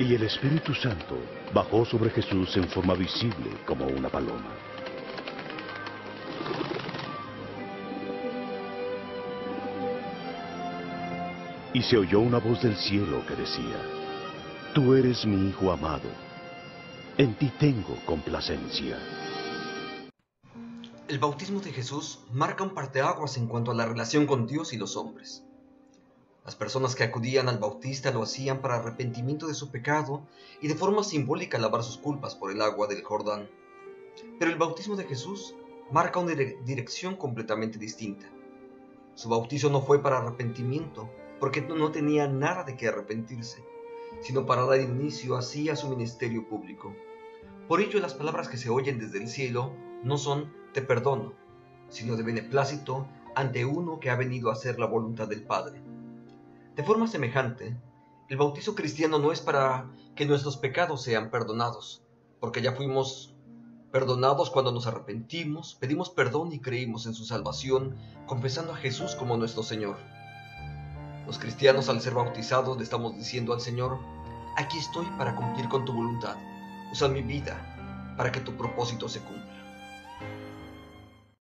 Y el Espíritu Santo bajó sobre Jesús en forma visible como una paloma. Y se oyó una voz del cielo que decía: Tú eres mi Hijo amado, en ti tengo complacencia. El bautismo de Jesús marca un parteaguas en cuanto a la relación con Dios y los hombres. Las personas que acudían al Bautista lo hacían para arrepentimiento de su pecado y de forma simbólica lavar sus culpas por el agua del Jordán. Pero el bautismo de Jesús marca una dirección completamente distinta. Su bautizo no fue para arrepentimiento, porque no tenía nada de qué arrepentirse, sino para dar inicio así a su ministerio público. Por ello, las palabras que se oyen desde el cielo no son «te perdono», sino de beneplácito ante uno que ha venido a hacer la voluntad del Padre. De forma semejante, el bautizo cristiano no es para que nuestros pecados sean perdonados, porque ya fuimos perdonados cuando nos arrepentimos, pedimos perdón y creímos en su salvación, confesando a Jesús como nuestro Señor. Los cristianos, al ser bautizados, le estamos diciendo al Señor: aquí estoy para cumplir con tu voluntad, usa mi vida para que tu propósito se cumpla.